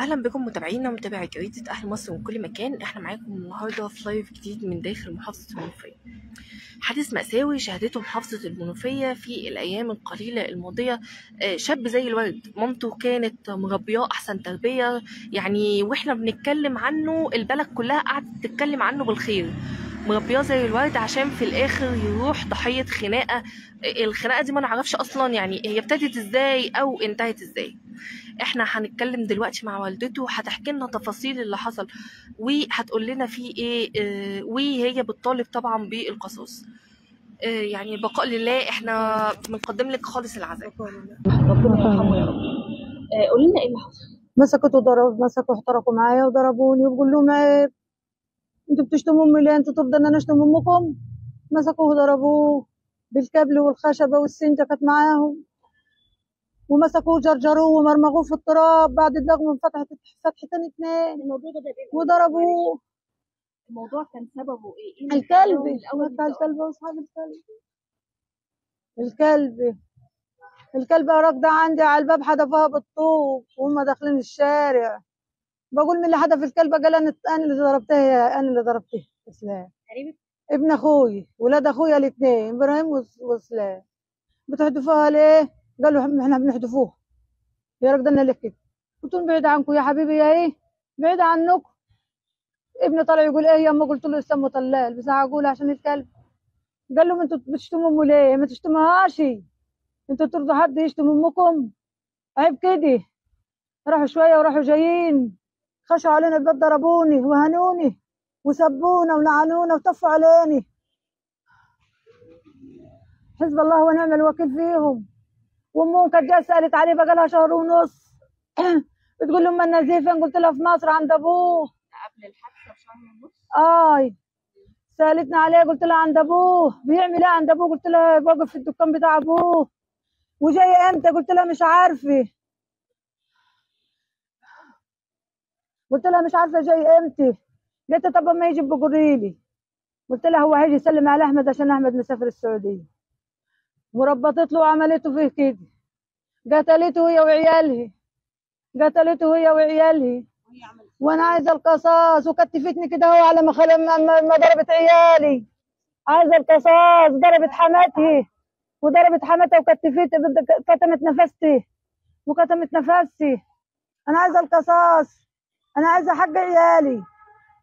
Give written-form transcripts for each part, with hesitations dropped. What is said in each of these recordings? اهلا بكم متابعينا ومتابعي جريدة اهل مصر من كل مكان. احنا معاكم النهارده في لايف جديد من داخل محافظة المنوفية. حادث مأساوي شهدته محافظة المنوفية في الايام القليلة الماضية. شاب زي الورد مامته كانت مربياه احسن تربية، يعني واحنا بنتكلم عنه البلد كلها قعدت تتكلم عنه بالخير، مربياه زي الورد عشان في الاخر يروح ضحية خناقة. الخناقة دي ما نعرفش اصلا يعني هي ابتدت ازاي او انتهت ازاي. احنا هنتكلم دلوقتي مع والدته، هتحكي لنا تفاصيل اللي حصل وهتقول لنا في ايه، وهي بتطالب طبعا بالقصاص. يعني البقاء لله، احنا بنقدم لك خالص العزاء. ربنا يرحمه يا رب. قولي لنا ايه اللي حصل. مسكوا احترقوا معايا وضربوني، وبقول لهم انتوا بتشتموا امي ليه؟ انتوا ترضوا ان انا اشتم امكم؟ مسكوه ضربوه بالكابل والخشبه والسنجه كانت معاهم، ومسكوه جرجروه ومرمغوه في التراب بعد اللغم من فتحتين اتنين. الموضوع ده وضربوه. الموضوع كان سببه ايه؟ الكلب الاول بتاع الكلب واصحاب الكلب. الكلبه راكده عندي على الباب، حدفها بالطوب وهم داخلين الشارع. بقول مين اللي حدف الكلبه؟ قال انا اللي ضربتها. اسلام قريبك؟ ابن اخويا، ولاد اخويا الاثنين ابراهيم واسلام. بتحدفوها ليه؟ قالوا احنا بنحدفوه. يا راجل انا لك كده، قلت لهم بعيد عنكم يا حبيبي، يا ايه بعيد عنكم. ابني طالع يقول ايه يا امه؟ قلت له اسمه طلال، بس هقول عشان الكلب. قال لهم انتوا بتشتموا امه ليه؟ ما تشتمهاش، انتوا ترضوا حد يشتم امكم؟ عيب كده. راحوا شويه وراحوا جايين خشوا علينا الباب، ضربوني وهنوني وسبونا ولعنونا وطفوا عليني. حسب الله ونعم الوكيل فيهم. وامهم كانت جايه سالت عليه، بقى لها شهر ونص. بتقول لهم امال نزيه فين؟ قلت لها في مصر عند ابوه. قبل الحادثه بشهر ونص؟ سالتني عليه، قلت لها عند ابوه. بيعمل ايه عند ابوه؟ قلت لها واقف في الدكان بتاع ابوه. وجايه امتى؟ قلت لها مش عارفه. جاي امتى؟ قالت لي طب ما يجي بقولي لي. قلت لها هو هيجي يسلم على احمد عشان احمد مسافر السعوديه. وربطت له وعملته فيه كده. قتلته هي وعيالها. وانا عايزه القصاص، وكتفتني كده اهو على ما ضربت عيالي. عايزه القصاص. ضربت حماتي وكتفتي، كتمت نفستي انا عايزه القصاص. انا عايزه حق عيالي،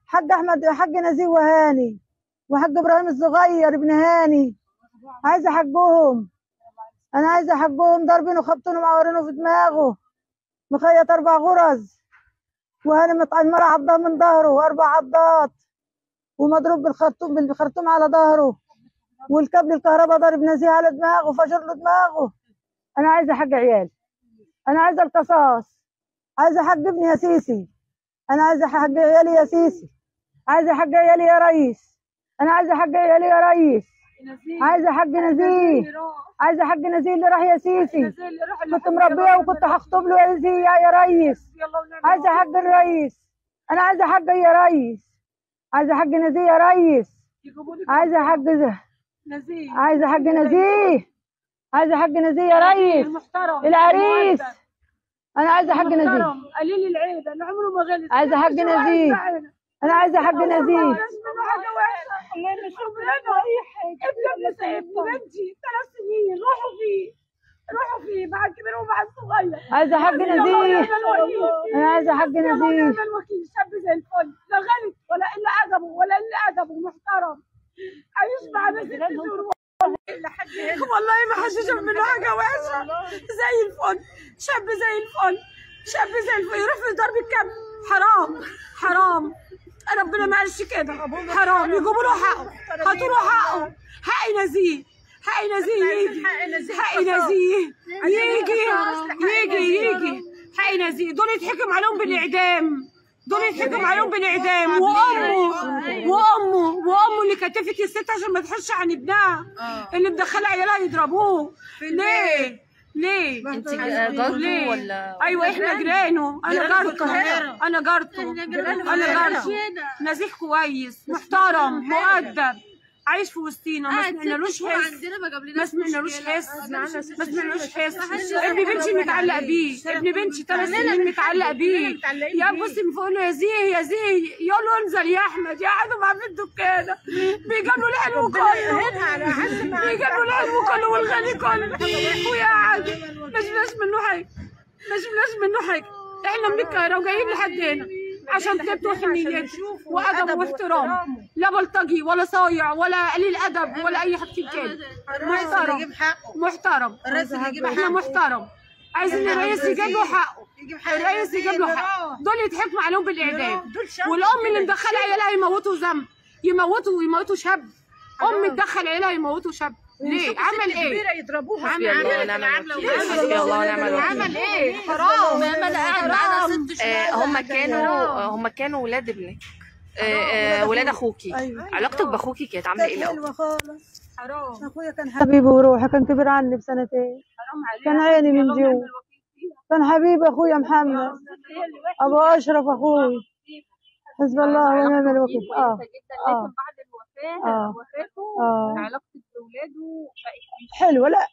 حق احمد، حق نزيه وهاني، وحق ابراهيم الصغير ابن هاني. عايزه حقهم، انا عايزه حقهم. ضاربينه خبطينه معورينه في دماغه، مخيط 4 غرز، وهاني المرأة عضاه من ظهره 4 عضات، ومضروب بالخرطوم على ظهره، والكابل الكهرباء ضارب نزيه على دماغه فجر له دماغه. انا عايزه حق عيالي، انا عايزه القصاص، عايزه حق ابني يا سيسي، انا عايزه حق عيالي يا سيسي، عايزه حق عيالي يا ريس، انا عايزه حق عيالي يا ريس، عايزه حق نزيه، عايزه حق نزيه اللي راح يا سيسي، كنت مربيه وكنت هخطب له يا نزيه يا ريس. عايزه حق الريس، انا عايزه حق يا ريس، عايزه حق نزيه يا ريس، عايزه حق نزيه، عايزه حق نزيه، عايزه حق نزيه يا ريس العريس. انا عايزه حق نزيه قليل العيب، انا عمره ما غلط. عايزه حق نزيه، انا عايزه حق نزيه. اللي شغلنا اي حاجه. ابني سايبني بنتي 3 سنين، روحوا فيه مع الكبير ومع الصغير. عايزه حق نزيه، انا عايزه حق نزيه. الوكيل شاب زي الفل، لا غلط ولا اللي ادبه محترم، عايش معانا 6 شهور لحد هنا والله ما حدش شاف منه حاجه وحشه. زي الفل، شاب زي الفل يروح في ضرب الكبد. حرام ربنا ما قالش كده، حرام. يجيبوا له حقه، هاتوا له حقه. حق نزيه يجي. حق نزيه دول يتحكم عليهم بالاعدام، وامه اللي كتفت الست عشان ما تحش عن ابنها، اللي مدخله عيالها يضربوه. ليه؟ انت جارته ولا؟ ايوه احنا جيرانه. انا جارته. نزيه كويس محترم مؤدب، عايش في وسطينا، ما سمعنالوش حس، ما سمعنالوش حس، ما سمعنالوش حس. ابن بنتي متعلق بيه، ابن بنتي 3 سنين متعلق بيه. يا بصي من فوق له يا زيه يا زيه، يقول له انزل يا احمد، يقعدوا معاه في الدكانه، بيجاب له الحلو كله، بيجاب له الحلو كله والغني كله، ويقعد ما جبناش منه حاجه، ما جبناش منه حاجه. احنا من القاهره وجايين لحد هنا عشان تبتوا حنيات وادب واحترام، لا بلطجي ولا صايع ولا قليل ادب ولا اي حاجه كده. محترم محترم، احنا محترم، عايزين الرئيس يجيب له حقه، الرئيس يجيب له حقه. دول يتحكموا عليهم بالاعدام، والام اللي مدخله عيالها يموتوا ذنب، يموتوا شاب، ام تدخل عيالها يموتوا شاب. ليه؟ عمل ايه؟ عمل ايه؟ حرام. هم كانوا ولاد ابنك، ولاد اخوكي. علاقتك باخوكي كانت عامله ايه الاول؟ حلوه خالص. حرام. اخويا كان حبيبي وروحي، كان كبير عني ب2 سنين. حرام عليك. كان عيني من جوه. كان حبيب اخويا محمد ابو اشرف اخوي. حسب الله ونعم الوكيل. لكن بعد وفاته علاقتك بولاده بقت حلوه. لا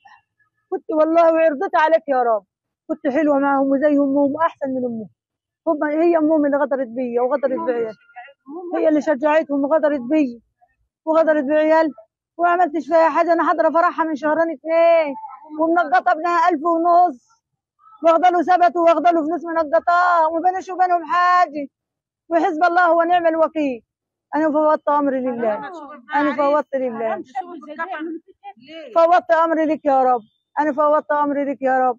كنت والله وعرضت عليك يا رب، كنت حلوه معهم وزيهم واحسن من امهم. هي امهم اللي غدرت بيا وغدرت بعيالي، هي اللي شجعتهم وغدرت بيا وغدرت بعيالي، وما عملتش فيها حاجه. انا حاضره فرحها من 2 شهرين ومنقطه ابنها 1500، واخده له ثبته واخده له فلوس منقطاه، وما بينش وبينهم حاجه. وحسب الله ونعم الوكيل. أنا فوضت أمري لله، أنا فوضت لله، فوضت أمري لك يا رب، أنا فوضت أمري لك يا رب.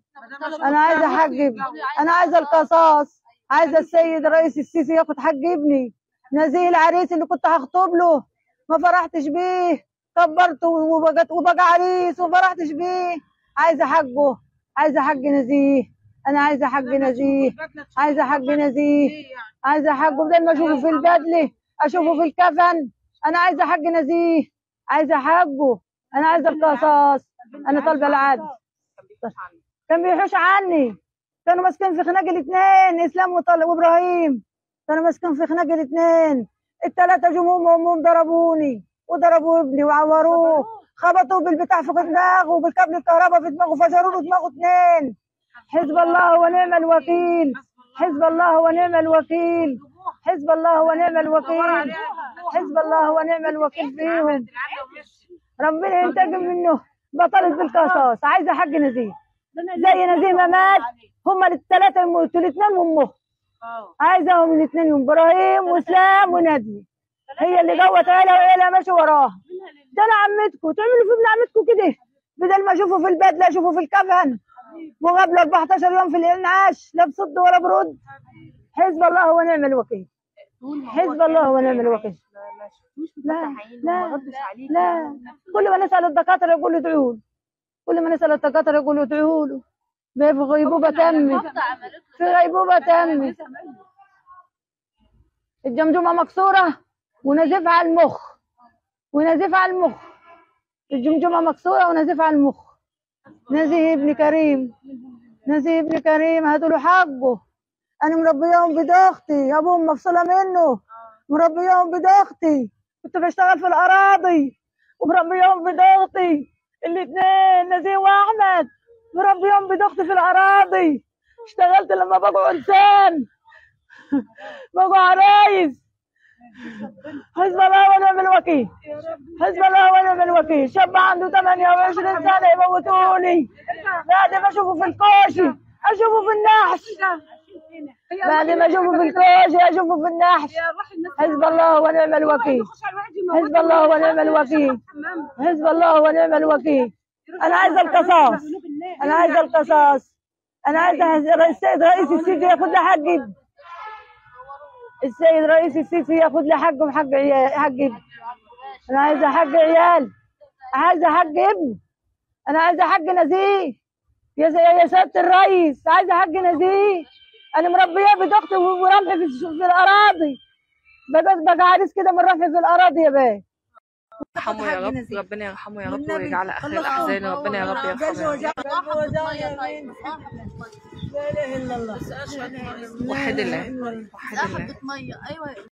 أنا عايزة حق ابني، أنا عايزة القصاص، عايزة السيد رئيس السيسي ياخد حق ابني نزيه العريس اللي كنت هخطب له. ما فرحتش بيه، كبرت وبقى عريس وما فرحتش بيه. عايزة حقه، عايزة حق نزيه، أنا عايزة حق نزيه، عايزة حق نزيه، عايزة حقه بدل ما أشوفه في البدلة اشوفه في الكفن. انا عايزه حق نزيه، عايزه حقه، انا عايزه القصاص، انا طالبه العدل. كان بيحوش عني، كانوا ماسكين في خناق الاثنين، اسلام وابراهيم، كانوا ماسكين في خناق الاثنين. ال3 جمهم وامهم ضربوني وضربوا ابني وعوروه، خبطوا بالبتاع في دماغه وبالكابل الكهرباء في دماغه، فجروا له دماغه 2. حسب الله ونعم الوكيل، حسب الله ونعم الوكيل، حزب الله ونعم الوكيل، حزب الله ونعم الوكيل فيهم. ربنا ينتقم منه. بطلت بالقصاص، عايزه حق نزيه زي نزيه ما مات. هما ال3 يموتوا، ال2 وامه، عايزاهم ال2 يوم، ابراهيم واسلام وناديه. هي اللي جوت عيله وعيله ماشي وراها. ده انا عمتكم، تعملوا في ابن عمتكم كده؟ بدل ما اشوفه في البدله اشوفه في الكفن، وقبل 14 يوم في الانعاش، لا بصد ولا برد. حزب الله ونعم الوكيل، حزب الله ونعم الوكيل. لا لا لا، كل ما نسأل الدكاترة يقولوا ادعوا له، كل ما نسأل الدكاترة يقولوا ادعوا له. في غيبوبة تامة، في غيبوبة تامة. الجمجمة مكسورة ونزيف على المخ، ونزيف على المخ. الجمجمة مكسورة ونزيف على المخ. نزيه ابن كريم، نزيه ابن كريم، هاتوا له حقه. أنا مربياهم بيد أختي، أبوهم مفصولة منه، مربياهم بيد أختي، كنت بشتغل في الأراضي ومربياهم بيد أختي الاتنين، نزيه وأحمد، مربياهم بيد أختي في الأراضي. اشتغلت لما بقوا إنسان، بقوا عرايس. حزب الله ونعم الوكيل، حزب الله ونعم الوكيل. شاب عنده 28 سنة يموتوني، بعد ما أشوفه في الكوشي أشوفه في النحش، بعد ما اشوفه في الكوشي اشوفه في النحش. حزب الله ونعم الوكيل، حزب الله ونعم الوكيل، حزب الله ونعم الوكيل. انا عايزه القصاص، انا عايزه القصاص، انا عايزه السيد رئيس السيسي ياخد لي حقي، السيد رئيس السيسي ياخد لي حقه وحق عيالي، حق ابني. انا عايزه حق عيالي، عايزه حق ابني، انا عايزه حق نزيه يا سياده الرئيس، عايزه حق نزيه. أنا مربية بدقتي ورمحي في الأراضي، بقى عريس كده من رمحي في الأراضي يا باي. ارحمه يا رب، ربنا يرحمه يا رب ويجعل آخر الأحزان، ربنا يا رب يرحمه. لا إله إلا الله، وحد الله، وحد الله.